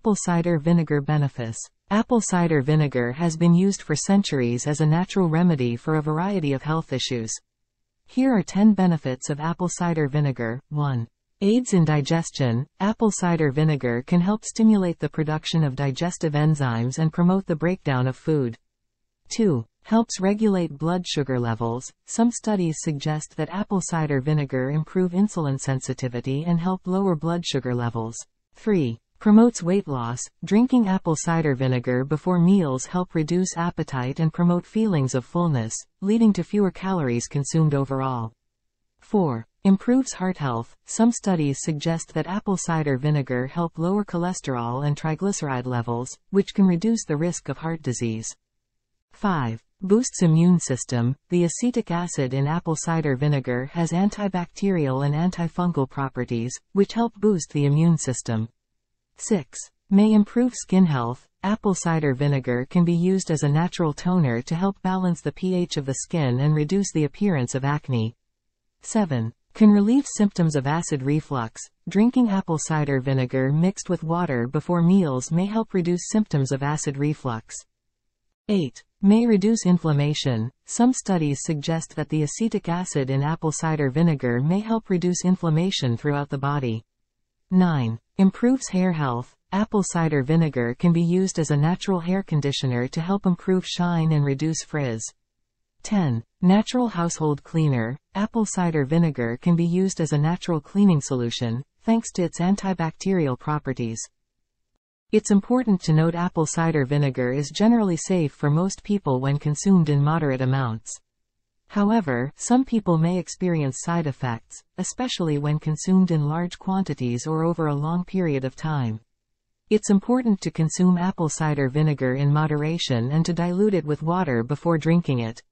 Apple cider vinegar benefits. Apple cider vinegar has been used for centuries as a natural remedy for a variety of health issues. Here are 10 benefits of apple cider vinegar. 1. Aids in digestion. Apple cider vinegar can help stimulate the production of digestive enzymes and promote the breakdown of food. 2. Helps regulate blood sugar levels. Some studies suggest that apple cider vinegar improve insulin sensitivity and help lower blood sugar levels. 3. Promotes weight loss. Drinking apple cider vinegar before meals help reduce appetite and promote feelings of fullness, leading to fewer calories consumed overall. 4. Improves heart health. Some studies suggest that apple cider vinegar help lower cholesterol and triglyceride levels, which can reduce the risk of heart disease. 5. Boosts immune system. The acetic acid in apple cider vinegar has antibacterial and antifungal properties, which help boost the immune system. 6. May improve skin health. Apple cider vinegar can be used as a natural toner to help balance the pH of the skin and reduce the appearance of acne. 7. Can relieve symptoms of acid reflux. Drinking apple cider vinegar mixed with water before meals may help reduce symptoms of acid reflux. 8. May reduce inflammation. Some studies suggest that the acetic acid in apple cider vinegar may help reduce inflammation throughout the body. 9. Improves hair health. Apple cider vinegar can be used as a natural hair conditioner to help improve shine and reduce frizz. 10. Natural household cleaner. Apple cider vinegar can be used as a natural cleaning solution, thanks to its antibacterial properties. It's important to note apple cider vinegar is generally safe for most people when consumed in moderate amounts. However, some people may experience side effects, especially when consumed in large quantities or over a long period of time. It's important to consume apple cider vinegar in moderation and to dilute it with water before drinking it.